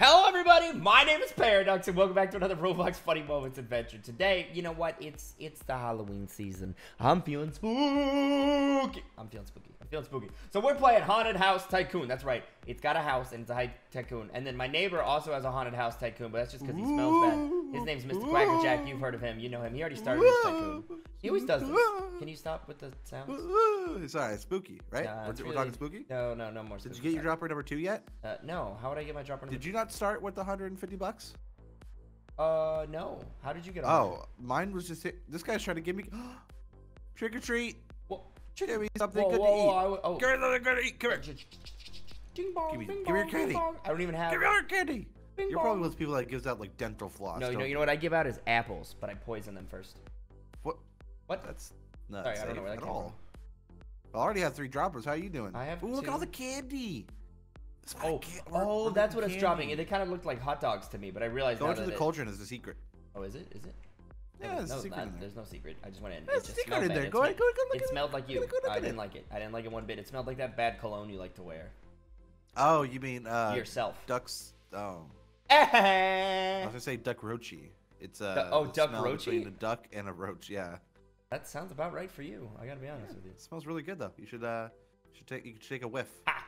Hello everybody, my name is Paradox and welcome back to another Roblox Funny Moments adventure. Today, you know what, it's the Halloween season. I'm feeling spooky. I'm feeling spooky. So we're playing Haunted House Tycoon. That's right, it's got a house and it's a tycoon. And then my neighbor also has a Haunted House Tycoon, but that's just because he smells bad. His name's Mr. Quackerjack, you've heard of him, you know him. He already started his tycoon. He always does this. Can you stop with the sounds? Sorry, it's spooky, right? We're talking spooky? No, no more spooky. Did you get your dropper number 2 yet? No, how would I get my dropper number 2? Did you not start with the 150 bucks? No. How did you get on? Oh, mine was just, this guy's trying to give me, trick or treat. Well, give me something good to eat. Give me something good to eat, come here. Ding bong, give me your candy. I don't even have. Give me your candy. You're probably one of those people that gives out like dental floss. No, you know what I give out is apples, but I poison them first. What? That's nuts. Sorry, I don't know where that came from. I already have 3 droppers. How are you doing? I have two. Look at all the candy. Oh, that's what it's dropping. It kind of looked like hot dogs to me, but I realized going to the cauldron is the secret. Oh, is it? Is it? Yeah, there's no secret. There's no secret. I just went in. There's a secret in there. Go ahead, go look at it. It smelled like you. I didn't like it. I didn't like it one bit. It smelled like that bad cologne you like to wear. Oh, you mean yourself? Ducks. Oh. I was gonna say duck roachy. It's duck roachy. The duck and a roach. Yeah. That sounds about right for you. I gotta be honest with you. It smells really good though. You should take a whiff. Ah.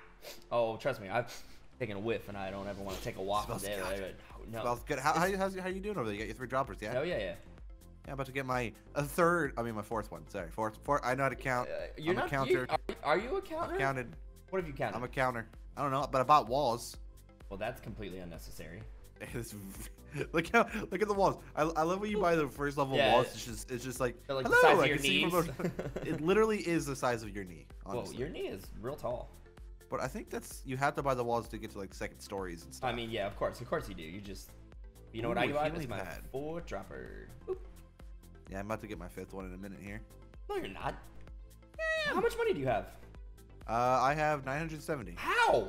Oh, trust me, I've taken a whiff and I don't ever want to take a walk today. Right? No. Smells good. How you doing over there? You got your 3 droppers, yeah? Oh yeah. Yeah, I'm about to get my my 4th one. Sorry, fourth. I know how to count. You're I'm not a counter. Are you a counter? I've counted. What have you counted? I'm a counter. I don't know, but I bought walls. Well, that's completely unnecessary. Look at the walls. I love when you buy the first level walls. It's just like, hello, the size of your knees. It literally is the size of your knee. Honestly. Well, your knee is real tall. But I think you have to buy the walls to get to like 2nd stories and stuff. I mean, yeah, of course you do. You just, you know what I do? I use my 4 dropper. Oop. Yeah, I'm about to get my 5th one in a minute here. No, you're not. Yeah. How much money do you have? I have 970. How?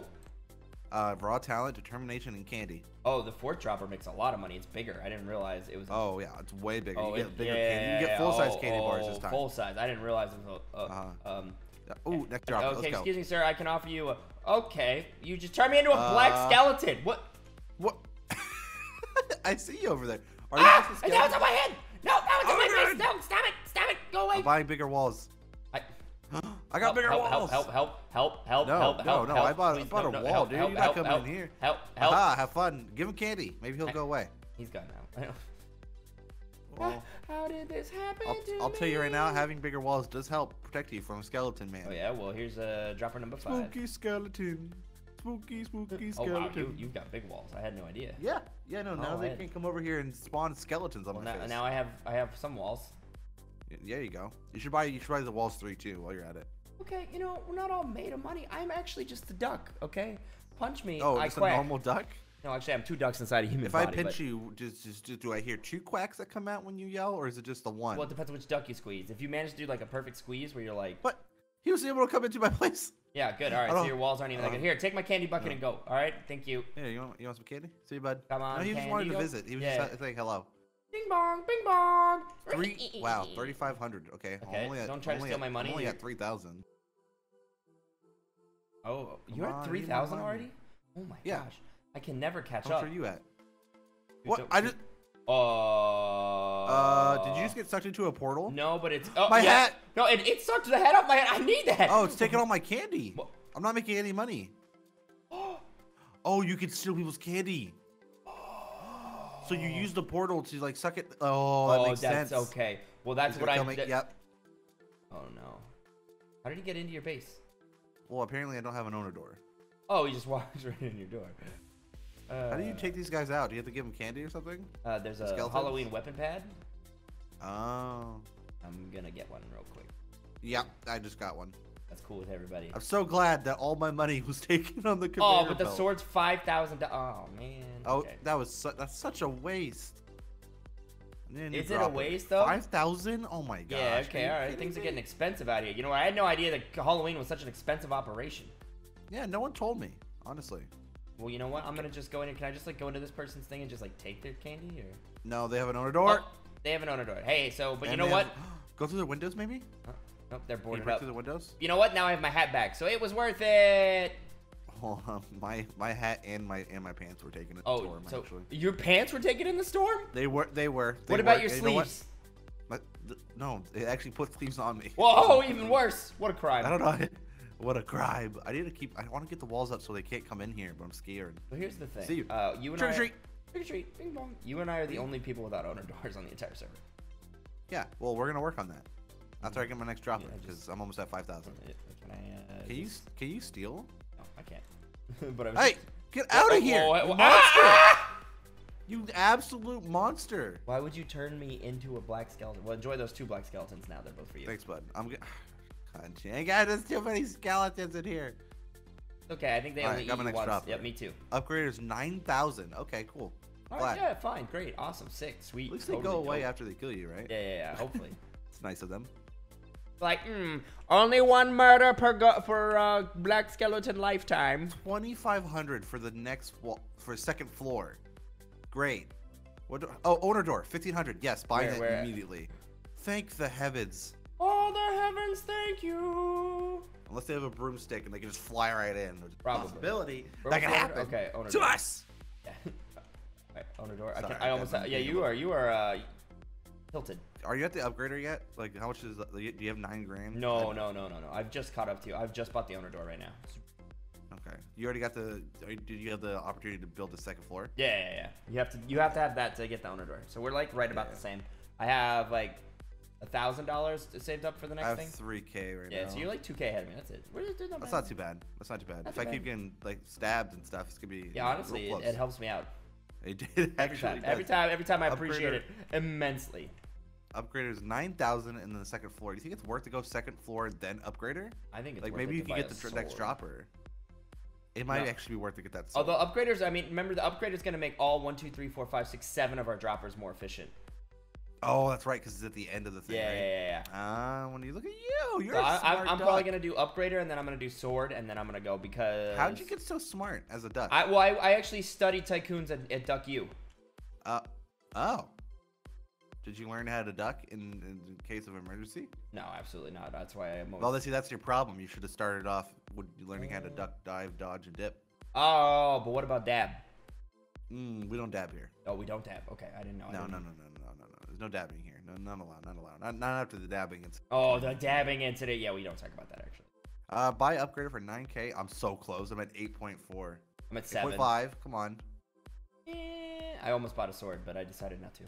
Raw talent, determination, and candy. Oh, the 4th dropper makes a lot of money. It's bigger. I didn't realize it was. Oh yeah, it's way bigger. Oh, you get bigger candy. You can get full size candy bars this time. Full size. I didn't realize it was. Oh, next dropper. Okay, excuse me, sir. I can offer you. Okay, you just turned me into a black skeleton. What? I see you over there. Are you now it's on my head. No, now it's on my face. No, stop it! Stop it! Go away. I'm buying bigger walls. I got bigger walls. Help. No, I bought a wall, dude. You're not coming in here. Help. Ah, have fun. Give him candy. Maybe he'll go away. He's gone now. Well, how did this happen to me? I'll tell you right now, having bigger walls does help protect you from Skeleton Man. Oh, yeah. Well, here's dropper number 5. Spooky skeleton. Spooky skeleton. Oh, wow. You've got big walls. I had no idea. Yeah. Yeah, no. Now they can come over here and spawn skeletons on my face. Now I have some walls. Yeah, you go. You should buy the walls 3 too while you're at it. Okay, you know, we're not all made of money. I'm actually just a duck, okay? Punch me, I quack. Oh, just a normal duck? No, actually, I'm 2 ducks inside a human body. If I pinch you, do I hear 2 quacks that come out when you yell, or is it just the one? Well, it depends on which duck you squeeze. If you manage to do, like, a perfect squeeze where you're like... What? He was able to come into my place? Yeah, good. All right, so your walls aren't even that good. Here, take my candy bucket and go. All right, thank you. Yeah, you want some candy? See you, bud. Come on, no, he just wanted to visit. He was just saying hello. Bing bong, bing bong. 3,500. Okay. Don't try to steal my money. I only got 3,000. Oh, you had 3,000 already? Oh my gosh, I can never catch up. How much are you at? What? I just. Did you just get sucked into a portal? No, but it's my hat. No, it sucked the head off my head. I need that. Oh, it's taking all my candy. What? I'm not making any money. Oh, you can steal people's candy. So you use the portal to like suck it. Oh, that makes sense. Oh, that's okay. Well, that's what I did. Yep. Oh no. How did he get into your base? Well, apparently I don't have an owner door. Oh, he just walks right in your door. How do you take these guys out? Do you have to give them candy or something? There's a Halloween weapon pad. Oh. I'm gonna get one real quick. Yep, I just got one. That's cool with everybody. I'm so glad that all my money was taken on the conveyor belt. Oh, but the sword's $5,000. Oh man. Oh, okay. That's such a waste. Is it a waste though? 5,000? Oh my gosh. Yeah. Okay. All right. Things are getting expensive out here. You know, I had no idea that Halloween was such an expensive operation. Yeah. No one told me, honestly. Well, you know what? I'm gonna just go in. Can I just like go into this person's thing and just like take their candy? Or no, they have an owner door. Oh, they have an owner door. Hey. So, but you know what? Go through the windows, maybe. Nope, they're boarded up. Through the windows? You know what? Now I have my hat back, so it was worth it. My hat and my pants were taken in the storm. So actually, your pants were taken in the storm? They were. What about your sleeves? No, they actually put sleeves on me. Whoa, even worse. What a crime. I don't know. What a crime. I want to get the walls up so they can't come in here, but I'm scared. Well, here's the thing. See you. You and trick or treat. Bing bong. You and I are the only people without owner doors on the entire server. Yeah. Well, we're gonna work on that. After I get my next drop, because I'm almost at 5,000. Can you steal? No, I can't. But hey, get out of here! Whoa, monster! You absolute monster! Why would you turn me into a black skeleton? Well, enjoy those two black skeletons now. They're both for you. Thanks, bud. God, there's too many skeletons in here. Okay, I think they only got my next drop. Yep, me too. Upgrade is 9,000. Okay, cool. All right, yeah, fine, great, awesome, sick, sweet. At least they go away after they kill you, right? Yeah. Hopefully. It's nice of them. Like, only one murder per black skeleton lifetime. 2,500 for the next wall for second floor. Great. What? Owner door, 1,500. Yes, buy it immediately. Thank the heavens. Oh, the heavens, thank you. Unless they have a broomstick and they can just fly right in. There's a possibility that can happen. Okay, owner door. To us. Yeah. Right, owner door. Sorry, I almost. Yeah, you are. Tilted. Are you at the upgrader yet? Like, how much is? Do you have 9 grand? No. I've just caught up to you. I've just bought the owner door right now. Okay. You already got the. Did you have the opportunity to build the second floor? Yeah. You have to have that to get the owner door. So we're like right about the same. I have like $1,000 saved up for the next thing. I have 3K right now. Yeah, so you're like 2K ahead of me. That's it. We're just doing that. That's not too bad. If I keep getting like stabbed and stuff, it's gonna be. Yeah, honestly, it helps me out. It did actually. Every time I appreciate it immensely. Upgrader is 9,000 in the second floor. Do you think it's worth to go second floor then upgrader? I think it's like worth maybe it you can get the next dropper. It might actually be worth to get that. Sword. Although upgraders, I mean, remember the upgrader is going to make all 1, 2, 3, 4, 5, 6, 7 of our droppers more efficient. Oh, that's right, because it's at the end of the thing. Yeah. When you look at you, you're. So I'm probably gonna do upgrader, and then I'm gonna do sword, and then I'm gonna go because. How'd you get so smart as a duck? I actually studied tycoons at Duck U. Did you learn how to duck in case of emergency? No, absolutely not. That's why I'm. Well, that's your problem. You should have started off with learning how to duck, dive, dodge, and dip. Oh, but what about dab? We don't dab here. Oh, we don't dab. Okay, I didn't know. No. There's no dabbing here. No, not allowed. Not after the dabbing incident. Oh, the dabbing incident. Yeah, we don't talk about that actually. Buy upgrader for 9K. I'm so close. I'm at 8.4. I'm at 7. 8.5. Come on. Yeah, I almost bought a sword, but I decided not to.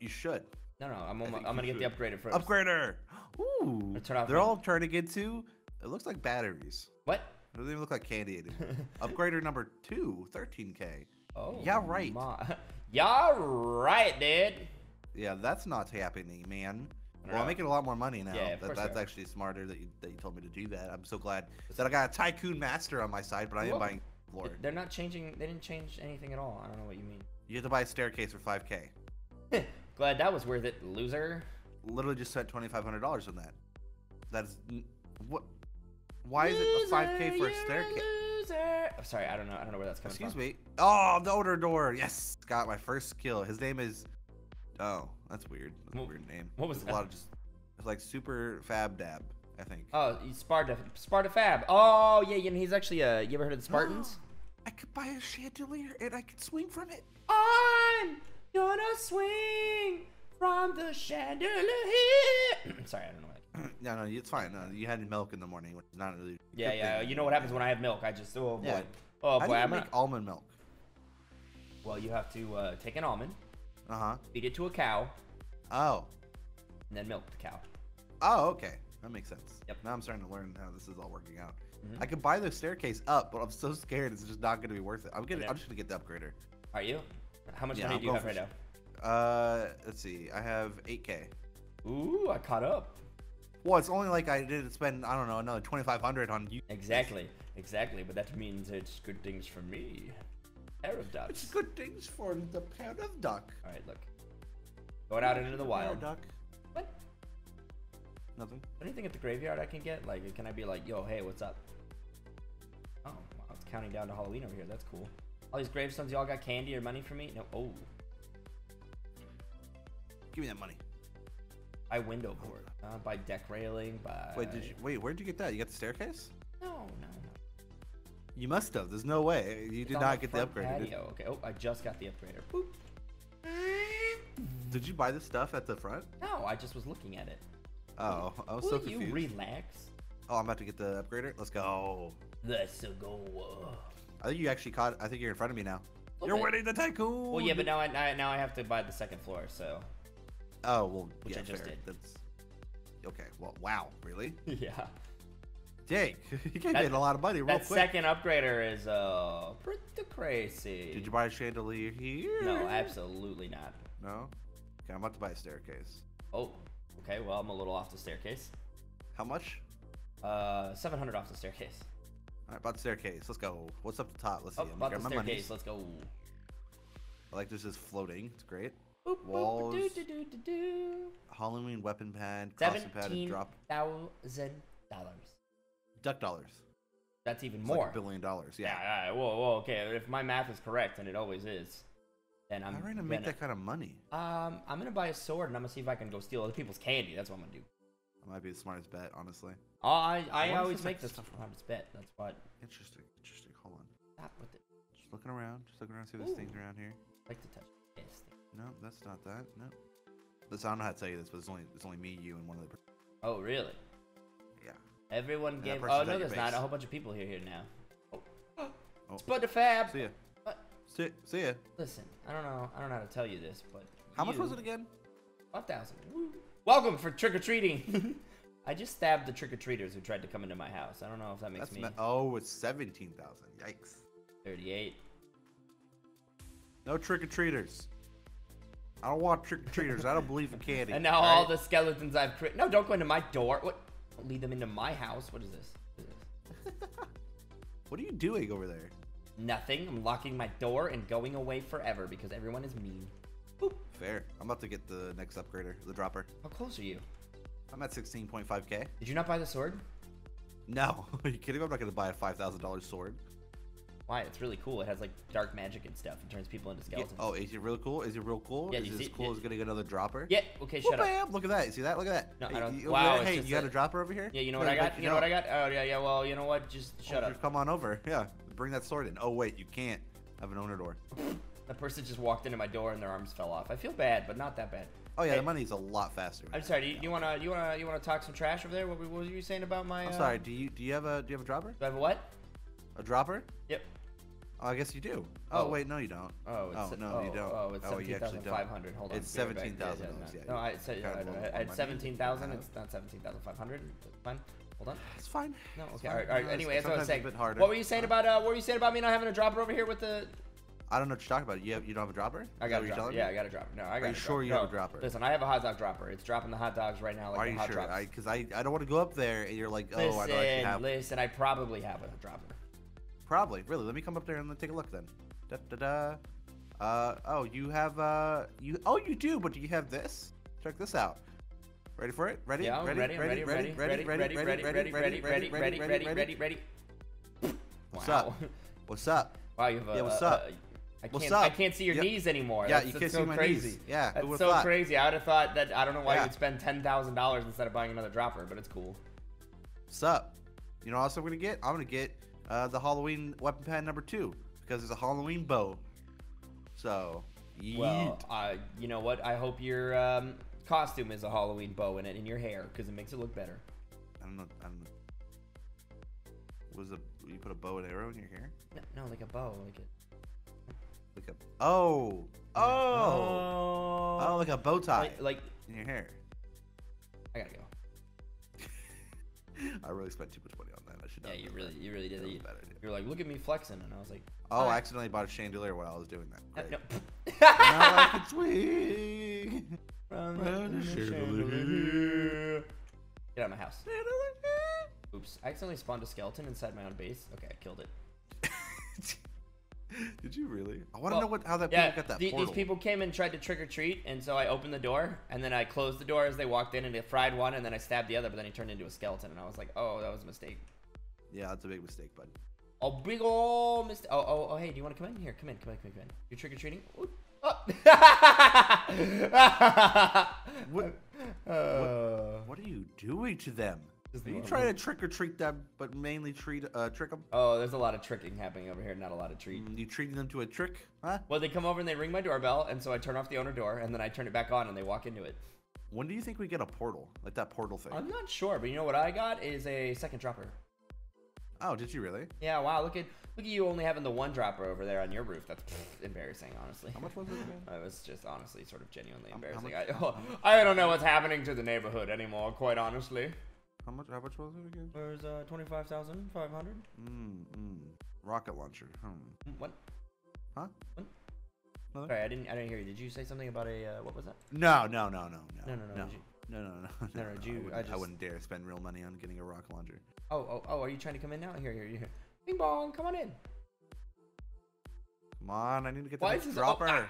You should. No. I'm gonna get the upgrader first. Upgrader. Ooh. They're all turning into. It looks like batteries. What? It doesn't even look like candy anymore. Upgrader number 2, 13K. Oh. Yeah, right. Yeah, right, dude. Yeah, that's not happening, man. Well, I'm making a lot more money now. Yeah, that's actually smarter that you told me to do that. I'm so glad that I got a tycoon master on my side, but I am buying floor. They're not changing. They didn't change anything at all. I don't know what you mean. You have to buy a staircase for 5K. Glad that was worth it, loser. Literally just spent $2,500 on that. That's what. Why is it a 5K for a staircase? I'm sorry, I don't know where that's coming from. Excuse me. Oh, the owner door. Yes, got my first kill. His name is. Oh, that's weird. That's a weird name. What was that? A lot of just. It's like super fab dab, I think. Oh, Sparta Fab. Oh yeah, and he's actually a. You ever heard of the Spartans? I could buy a chandelier and I could swing from it. I'm gonna swing from the chandelier. Sorry, I don't know. No, it's fine. No, you had milk in the morning, which is not really. Yeah. You know what happens when I have milk? I just oh boy. I make almond milk. Well, you have to take an almond. Feed it to a cow. Oh. And then milk the cow. Oh, okay. That makes sense. Yep. Now I'm starting to learn how this is all working out. I could buy the staircase up, but I'm so scared it's just not going to be worth it. I'm just going to get the upgrader. Are you? How much money do you have right now? Let's see. I have 8K. Ooh, I caught up. Well, it's only like I did spend, I don't know, another 2,500 on you. Exactly. But that means it's good things for me. Paradox. It's good things for the Paradox. All right, look. Going out into the wild. Paradox. What? Nothing. Anything at the graveyard I can get? Like, can I be like, yo, hey, what's up? Oh, wow, it's counting down to Halloween over here. That's cool. All these gravestones, y'all got candy or money for me? No. Oh. Give me that money. By window board, by deck railing, by. Wait, where'd you get that? You got the staircase? No. You must have. There's no way. You did not get the upgrade. Okay. Oh, I just got the upgrader. Boop. Did you buy the stuff at the front? No, I just was looking at it. Oh, I was so confused. Will you relax? Oh, I'm about to get the upgrader. Let's go. Let's go. I think you actually caught. I think you're in front of me now. You're winning the tycoon. Well, yeah, but now I have to buy the second floor. So. Oh well, which I just did. That's okay. Well, wow, really? Yeah. Jake, you can get a lot of money real quick. That second upgrader is pretty crazy. Did you buy a chandelier here? No, absolutely not. No. Okay, I'm about to buy a staircase. Oh. Okay. Well, I'm a little off the staircase. How much? 700 off the staircase. All right, about the staircase. Let's go. What's up the top? Let's see. I'm about the staircase. Let's go. I like this is floating. It's great. Boop, walls. Boop, doo, doo, doo, doo. Halloween weapon pad. $17,000. Duck dollars. That's even it's more. Like $1 billion. Yeah. Yeah, yeah. Whoa, whoa. Okay. If my math is correct, and it always is, then I'm going to make that kind of money. I'm going to buy a sword, and I'm going to see if I can go steal other people's candy. That's what I'm going to do. That might be the smartest bet, honestly. I always make the smartest bet. That's what. Interesting. Interesting. Hold on. Stop with it. Just looking around. Just looking around. See if there's things around here. I like to touch this thing. No, that's not that. No. Listen, I don't know how to tell you this, but it's only me, you, and one of the. Oh, really? Yeah. Everyone gave. Oh no, there's not a whole bunch of people here now. Oh. Oh. It's but the fab. See ya. What? See ya. Listen, I don't know how to tell you this, but. How much was it again? 5,000. Welcome for trick or treating. I just stabbed the trick or treaters who tried to come into my house. I don't know if that makes me. Oh, it's 17,000. Yikes. 38. No trick or treaters. I don't want trick-or-treaters. I don't believe in candy. And now all the skeletons I've created. No, don't go into my door. What? Don't lead them into my house. What is this? What is this? What are you doing over there? Nothing. I'm locking my door and going away forever because everyone is mean. Boop. Fair. I'm about to get the next upgrader, the dropper. How close are you? I'm at 16.5K. Did you not buy the sword? No. Are you kidding me? I'm not going to buy a $5,000 sword. Why? It's really cool. It has like dark magic and stuff. It turns people into skeletons. Yeah. Oh, is it real cool? Is it real cool? Yeah, is it as cool as getting another dropper? Yeah. Okay, shut up. Look at that. See that? Look at that. No, hey, I don't. Wow. Hey, you got a dropper over here? Yeah. You know what I got? You know what I got? Oh yeah, yeah. Well, you know what? Just shut up. Come on over. Yeah. Bring that sword in. Oh wait, you can't. I have an owner door. That person just walked into my door and their arms fell off. I feel bad, but not that bad. Oh yeah, hey, the money's a lot faster. I'm sorry. Do you wanna talk some trash over there? What were you saying about my? I'm sorry. Do you have a dropper? Do I have a what? A dropper? Yep. Oh, I guess you do. Oh, wait, no, you don't. You don't. Oh, it's 17,500. Hold on. It's 17,000. Yeah, no, I said I had 17,000. It's not 17,500. Fine. Hold on. It's fine. No, okay. Fine. All right. Anyway, that's what I was saying. What were you saying about? What were you saying about me not having a dropper over here with the? I don't know what you're talking about. You don't have a dropper? I got a dropper. Yeah, I got a dropper. No, I got. Are you sure you have a dropper? Listen, I have a hot dog dropper. It's dropping the hot dogs right now. Like, are you sure? Because I don't want to go up there and you're like, oh, I don't actually have. Listen, I probably have a dropper. Probably, really. Let me come up there and take a look then. Da da da. Oh, you have you do, but do you have this? Check this out. Ready for it? Ready? Yeah, ready. What's up? What's up? Wow, you have a. Yeah, what's up? I can't see your knees anymore. Yeah, you can't see my knees. Yeah, that's so crazy. I would have thought that. I don't know why you'd spend $10,000 instead of buying another dropper, but it's cool. What's up? You know, also I'm gonna get. The Halloween weapon pad number 2 because it's a Halloween bow. So, well, you know what? I hope your costume is a Halloween bow in it in your hair because it makes it look better. I don't know. You put a bow and arrow in your hair? No, like a bow, like a oh, like a bow tie, like in your hair. I gotta go. I really spent too much money on. Yeah, you really did. You're like, look at me flexing, and I was like, oh, I accidentally bought a chandelier while I was doing that. No. Now I can swing from the chandelier. Get out of my house. Oops, I accidentally spawned a skeleton inside my own base. Okay, I killed it. Did you really? I want to know how that people got that portal. These people came and tried to trick or treat, and so I opened the door, and then I closed the door as they walked in, and they fried one, and then I stabbed the other, but then he turned into a skeleton, and I was like, oh, that was a mistake. Yeah, that's a big mistake, bud. A big ol' mistake. Oh, hey, do you want to come in here? Come in. You're trick or treating. Oh. What are you doing to them? Are you trying to trick or treat them, but mainly trick them? Oh, there's a lot of tricking happening over here, not a lot of treat. You treating them to a trick, huh? Well, they come over and they ring my doorbell, and so I turn off the owner door, and then I turn it back on, and they walk into it. When do you think we get a portal, like that portal thing? I'm not sure, but you know what I got is a second dropper. Oh, did you really? Yeah. Wow. Look at you only having the one dropper over there on your roof. That's embarrassing, honestly. How much was it again? It was just honestly sort of genuinely embarrassing. I don't know what's happening to the neighborhood anymore, quite honestly. How much was it again? There's 25,500. Rocket launcher. What? Huh? What? Another? Sorry, I didn't hear you. Did you say something about a what was that? No, I wouldn't dare spend real money on getting a rocket launcher. Oh, are you trying to come in now? Here. Bing bong, come on in. Come on, I need to get the dropper.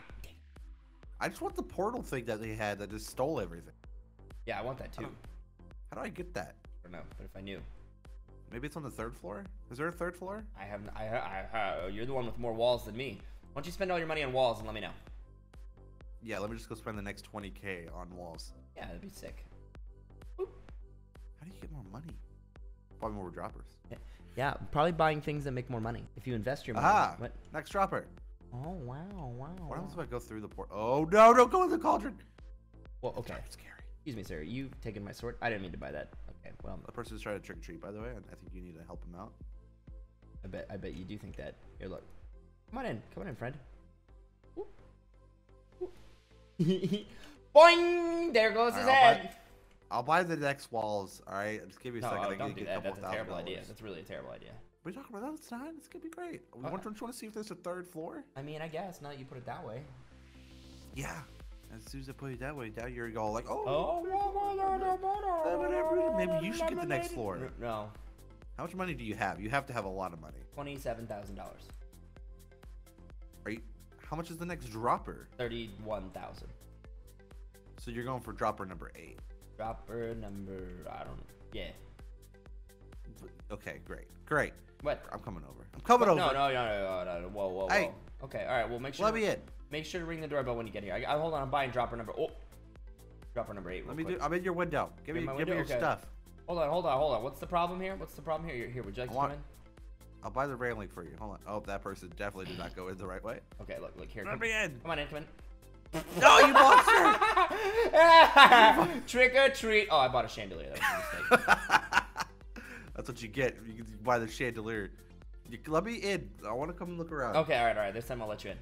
I just want the portal thing that they had that just stole everything. Yeah, I want that too. How do I get that? I don't know, but if I knew. Maybe it's on the third floor? Is there a third floor? I have, you're the one with more walls than me. Why don't you spend all your money on walls and let me know? Yeah, let me just go spend the next 20K on walls. Yeah, that'd be sick. Boop. How do you get more money? Probably more droppers. Yeah, probably buying things that make more money. If you invest your money. What? Next dropper. Oh, wow. What else do I go through the port? Oh, no, don't go in the cauldron. Well, okay. That's scary. Excuse me, sir. You've taken my sword. I didn't mean to buy that. Okay, well. The person's trying to trick or treat, by the way, and I think you need to help him out. I bet you do think that. Here, look. Come on in, friend. Ooh. Ooh. Boing! There goes his head. I'll buy the next walls, all right? Just give me a second. I can get a couple thousand dollars. That's a terrible idea. That's really a terrible idea. What are you talking about? That's not. It's going to be great. Okay. Don't you want to see if there's a third floor? I mean, I guess. Now that you put it that way. Yeah. As soon as I put it that way, now you're all like, oh, maybe you should get the next floor. No. How much money do you have? You have to have a lot of money. $27,000. How much is the next dropper? $31,000. So you're going for dropper number 8. Dropper number, I don't know. Yeah. Okay, great. What? I'm coming over. No. Whoa. Hey. Okay, all right, well, make sure. Let me in. Make sure to ring the doorbell when you get here. Hold on, I'm buying dropper number, dropper number 8. I'm in your window. Give me your stuff. Hold on. What's the problem here? Here, would you like to come in? I'll buy the railing for you. Hold on. Oh, that person definitely did not go in the right way. Okay, look, here. Let me in. Come on in. No, you monster! Trick or treat. Oh, I bought a chandelier. That was a mistake. That's what you get. You buy the chandelier. Let me in. I want to come look around. Okay, all right. This time I'll let you in.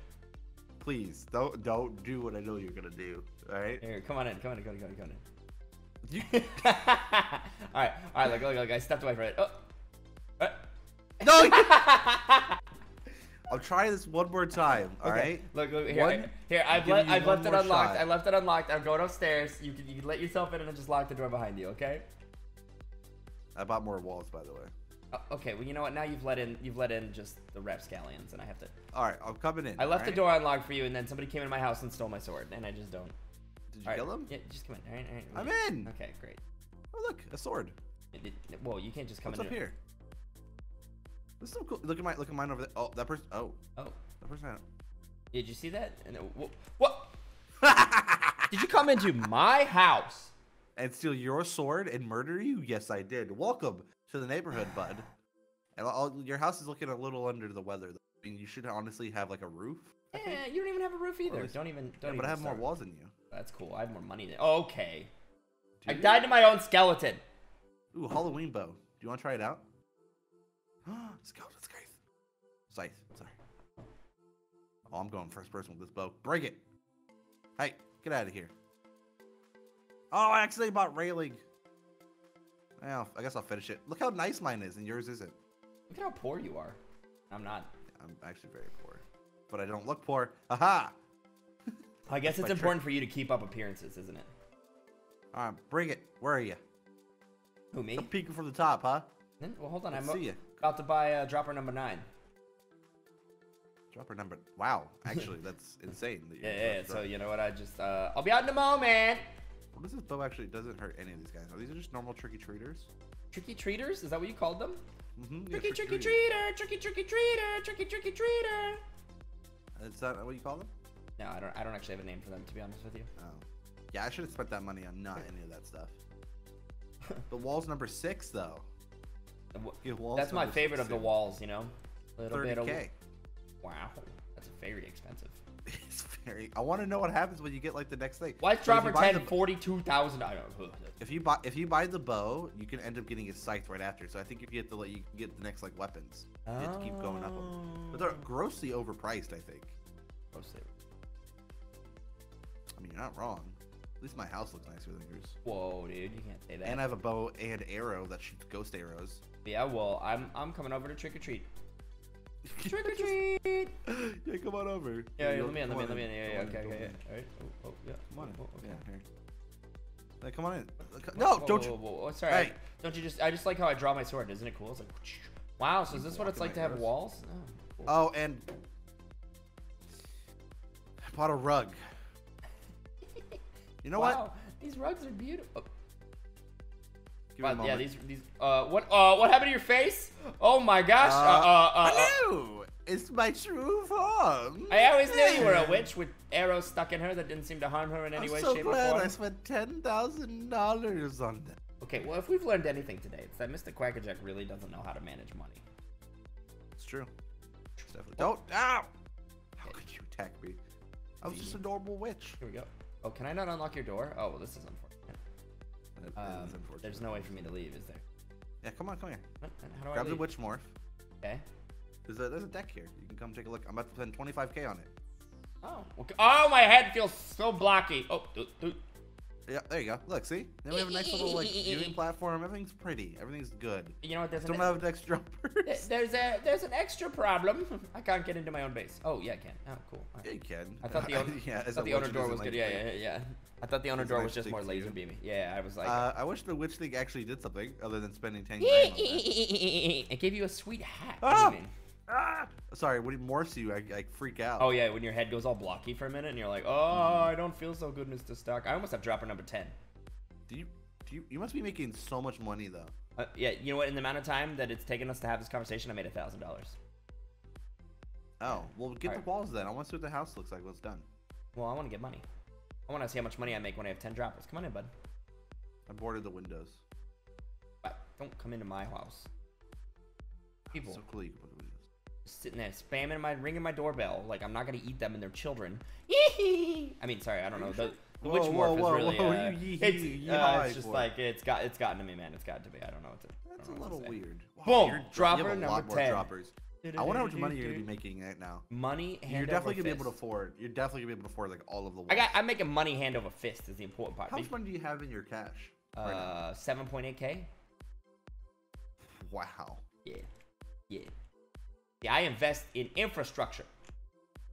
Please, don't do what I know you're gonna do. All right. Here, come on in. All right. Look. I stepped away from it. Oh. No. I'll try this one more time. All right. Look here. I've left it unlocked. I left it unlocked. I'm going upstairs. You can let yourself in and then just lock the door behind you. Okay. I bought more walls, by the way. Okay. Well, you know what? Now you've let in just the rapscallions, and I have to. All right. I'm coming in. I left the door unlocked for you, and then somebody came into my house and stole my sword, and I just don't. Did you kill him? Yeah. Just come in. All right. I'm in. Okay. Great. Oh look, a sword. Whoa! You can't just come in. What's up here? This is so cool. Look at mine over there. Oh, that person. Oh. That person. Did you see that? And what? Did you come into my house and steal your sword and murder you? Yes, I did. Welcome to the neighborhood, bud. And your house is looking a little under the weather. I mean, you should honestly have like a roof. Yeah, you don't even have a roof either. Don't even. But I have more walls than you. That's cool. I have more money than. Okay. Dude. I died to my own skeleton. Ooh, Halloween bow. Do you want to try it out? Sorry. Oh, I'm going first person with this bow. Break it. Hey, get out of here. Oh, I accidentally bought railing. Well, I guess I'll finish it. Look how nice mine is and yours isn't. Look at how poor you are. I'm not. I'm actually very poor. But I don't look poor. Aha! I guess it's important for you to keep up appearances, isn't it? All right, bring it. Where are you? Who, me? I'm peeking from the top, huh? Well, hold on. I'm about to buy dropper number 9. Dropper number. Wow. Actually, that's insane. That yeah. So you know what? I just I'll be out in a moment. What does this bow actually? Doesn't hurt any of these guys. These are just normal tricky treaters. Tricky treaters? Is that what you called them? Mm-hmm. Tricky, yeah, tricky treater. Is that what you call them? No, I don't actually have a name for them. To be honest with you. Oh. Yeah, I should have spent that money on not any of that stuff. The wall's number 6, though. That's my favorite of the walls, you know? A little bit of... Wow. That's very expensive. It's very... I want to know what happens when you get, like, the next thing. Why dropper 10, 42,000? I don't know. If you buy the bow, you can end up getting it scythe right after. So I think if you get the, like, you can get the next, like, weapons. You have to keep going up them. But they're grossly overpriced, I think. Grossly. I mean, you're not wrong. At least my house looks nicer than yours. Whoa, dude, you can't say that. And I have a bow and arrow that shoots ghost arrows. Yeah, well, I'm coming over to trick or treat. Trick or treat! Yeah, come on over. Yeah, let me in. Yeah, okay. All right. Oh, yeah. Come on in. Oh, okay. Yeah, here. Like, come on in. No, don't you. Whoa. Sorry. Hey. Don't you just? I just like how I draw my sword. Isn't it cool? It's like. Wow. So is this what it's like to have walls? Oh, cool. Oh, and I bought a rug. You know what? Wow, these rugs are beautiful. Wow, yeah, these. What happened to your face? Oh my gosh. Hello. It's my true form. I always knew you were a witch with arrows stuck in her that didn't seem to harm her in any way, shape, or form. I'm so glad I spent $10,000 on that. Okay, well, if we've learned anything today, it's that Mr. Quackerjack really doesn't know how to manage money. It's true. It's definitely. Don't. Ow! How could you attack me? I was just a normal witch. Here we go. Oh, can I not unlock your door? Oh, well, this is unfortunate. That is unfortunate. There's no way for me to leave, is there? Yeah, come here. How do I grab the witch morph. Okay. There's a deck here. You can come take a look. I'm about to spend 25K on it. Oh. Okay. Oh, my head feels so blocky. Oh. Yeah, there you go. Look, see? Then we have a nice little, like, viewing platform. Everything's pretty. Everything's good. You know what? There's don't have an extra jumpers. There's an extra problem. I can't get into my own base. Oh, yeah, I can. Oh, cool. Right. Yeah, you can. I thought the owner, door was good. Like, yeah. I thought the owner door was just more laser beaming. Yeah, I was like. I wish the witch thing actually did something other than spending 10 grand on that. It gave you a sweet hat. Oh! Ah! Sorry, when it morphs you, I freak out. Oh, yeah, when your head goes all blocky for a minute and you're like, oh, I don't feel so good, Mr. Stock. I almost have dropper number 10. You must be making so much money, though. Yeah, you know what? In the amount of time that it's taken us to have this conversation, I made $1,000. Oh, well, get all the walls then. I want to see what the house looks like when it's done. Well, I want to get money. I want to see how much money I make when I have 10 droppers. Come on in, bud. I boarded the windows. But don't come into my house. People. So cool you can put the windows. Sitting there spamming ringing my doorbell like I'm not gonna eat them and their children. Yee-hee! I mean, sorry, I don't know. The witch morph is really. It's just like it's gotten to me, man. It's gotten to me. I don't know what to. That's a little weird. Wow, boom! Dropper number 10. I wonder how much money you're gonna be making right now. Money hand over fist. You're definitely gonna be able to afford. You're definitely gonna be able to afford like all of the. I'm making money hand over fist is the important part. How much money do you have in your cash? 7.8K. Wow. Yeah. I invest in infrastructure.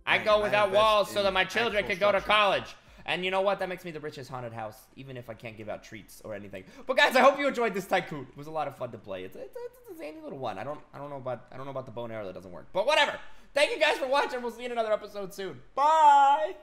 I go without walls so that my children can go to college. And you know what? That makes me the richest haunted house, even if I can't give out treats or anything. But guys, I hope you enjoyed this tycoon. It was a lot of fun to play. It's a zany little one. I don't know about the bone arrow that doesn't work. But whatever. Thank you guys for watching. We'll see you in another episode soon. Bye.